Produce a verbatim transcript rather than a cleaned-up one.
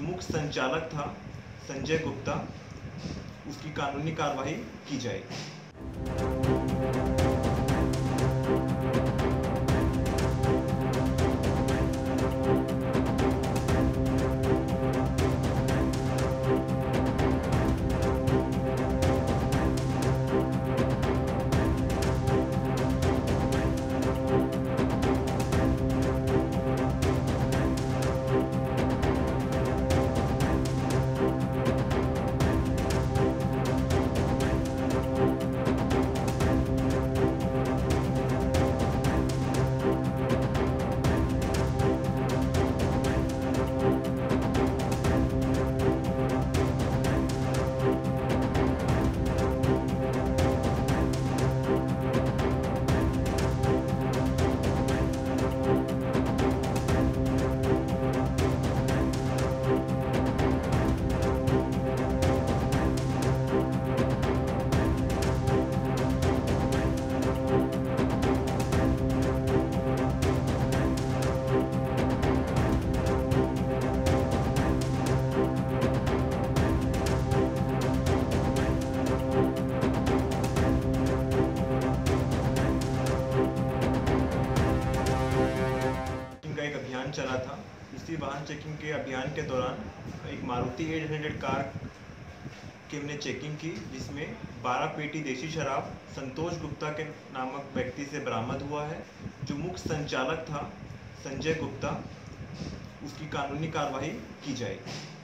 जो मुख्य संचालक था संजय गुप्ता, उसकी कानूनी कार्रवाई की जाएगी। चला था इसी वाहन चेकिंग के अभियान के दौरान एक मारुति आठ सौ कार की हमने चेकिंग की, जिसमें बारह पेटी देशी शराब संतोष गुप्ता के नामक व्यक्ति से बरामद हुआ है। जो मुख्य संचालक था संजय गुप्ता, उसकी कानूनी कार्रवाई की जाएगी।